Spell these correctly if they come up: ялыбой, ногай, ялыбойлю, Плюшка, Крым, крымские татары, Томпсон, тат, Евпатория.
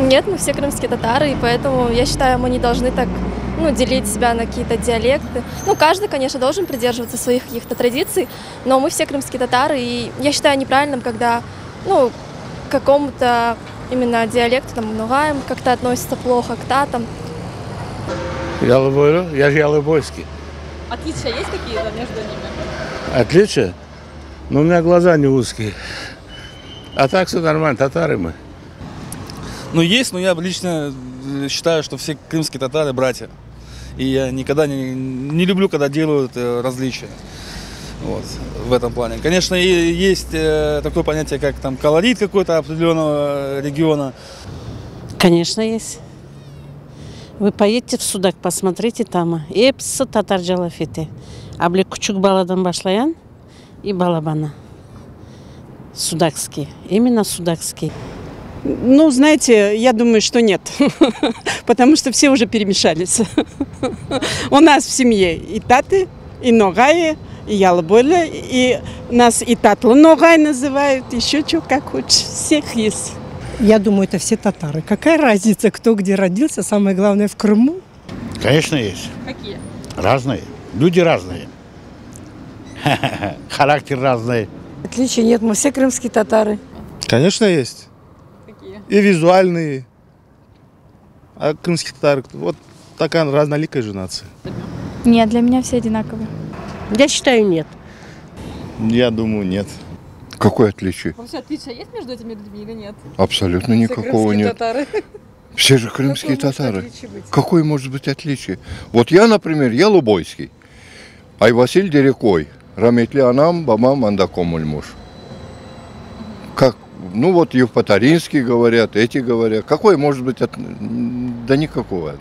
Нет, мы все крымские татары, и поэтому, я считаю, мы не должны так делить себя на какие-то диалекты. Каждый, конечно, должен придерживаться своих каких-то традиций, но мы все крымские татары, и я считаю неправильным, когда, какому-то именно диалекту, ногаям как-то относится плохо, к татам. Ялыбой, я же ялыбойский. Отличия есть какие-то между ними? Отличия? Но у меня глаза не узкие. А так все нормально, татары мы. Есть, но я лично считаю, что все крымские татары братья. И я никогда не люблю, когда делают различия. В этом плане. Конечно, есть такое понятие, как колорит какой-то определенного региона. Конечно, есть. Вы поедете в Судак, посмотрите там. Эпса татар жалафеты. Абли кучук баладан башлаян и балабана. Судакские. Именно судакские. Знаете, я думаю, что нет, потому что все уже перемешались. У нас в семье и таты, и ногаи, и ялыбойлы, и нас и татлы ногай называют, еще что, как хочешь, всех есть. Я думаю, это все татары. Какая разница, кто где родился, самое главное, в Крыму? Конечно, есть. Какие? Разные. Люди разные. Характер разный. Отличий нет, мы все крымские татары. Конечно, есть. И визуальные, а крымские татары, такая разноликая же нация. Нет, для меня все одинаковые. Я считаю, нет. Я думаю, нет. Какое отличие? Вообще отличия есть между этими людьми или нет? Абсолютно никакого нет. Все же крымские татары. Какое может быть отличие? Я, например, ялыбойский. Айвасиль Дерекой. Раметли анам, бамам, андаком ульмуш. Как? Евпаторинские говорят, эти говорят. Какой может быть? Да никакого.